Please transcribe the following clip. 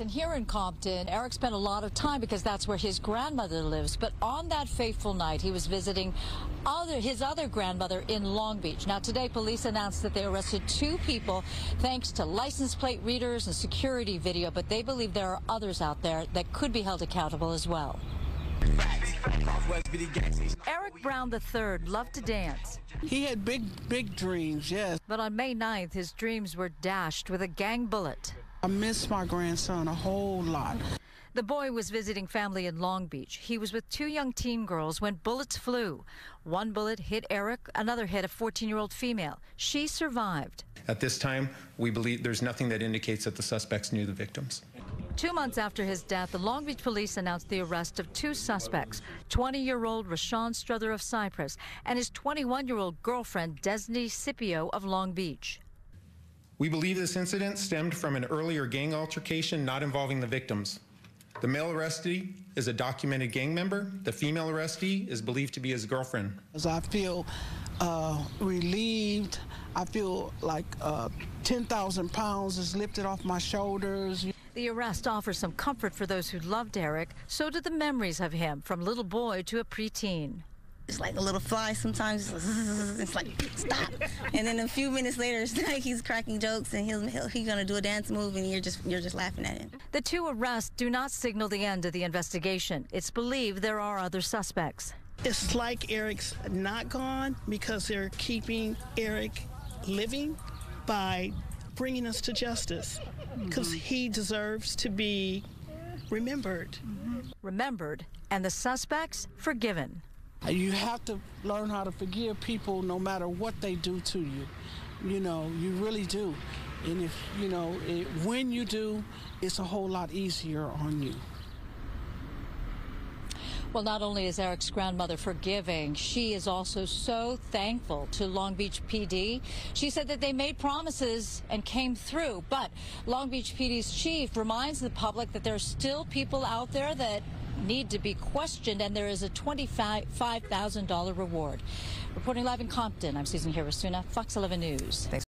And here in Compton, Eric spent a lot of time because that's where his grandmother lives. But on that fateful night, he was visiting his other grandmother in Long Beach. Now, today, police announced that they arrested two people thanks to license plate readers and security video. But they believe there are others out there that could be held accountable as well. Eric Brown III loved to dance. He had big dreams, yes. But on May 9th, his dreams were dashed with a gang bullet. I miss my grandson a whole lot. The boy was visiting family in Long Beach. He was with two young teen girls when bullets flew. One bullet hit Eric, another hit a 14-year-old female. She survived. At this time, we believe there's nothing that indicates that the suspects knew the victims. 2 months after his death, the Long Beach police announced the arrest of two suspects, 20-year-old Rashawn Struther of Cypress and his 21-year-old girlfriend, Desney Scipio of Long Beach. We believe this incident stemmed from an earlier gang altercation not involving the victims. The male arrestee is a documented gang member. The female arrestee is believed to be his girlfriend. I feel relieved. I feel like 10,000 pounds is lifted off my shoulders. The arrest offers some comfort for those who loved Eric. So did the memories of him, from little boy to a preteen. It's like a little fly sometimes. It's like, stop. And then a few minutes later, it's like he's cracking jokes and he's going to do a dance move and you're just laughing at him. The two arrests do not signal the end of the investigation. It's believed there are other suspects. It's like Eric's not gone because they're keeping Eric living by bringing us to justice because he deserves to be remembered. Remembered, and the suspects forgiven. You have to learn how to forgive people no matter what they do to you. You know, you really do. And if, you know, when you do, it's a whole lot easier on you. Well, not only is Eric's grandmother forgiving, she is also so thankful to Long Beach PD. She said that they made promises and came through, but Long Beach PD's chief reminds the public that there are still people out there that need to be questioned, and there is a $25,000 reward. Reporting live in Compton, I'm Susan Hirasuna, Fox 11 News. Thanks.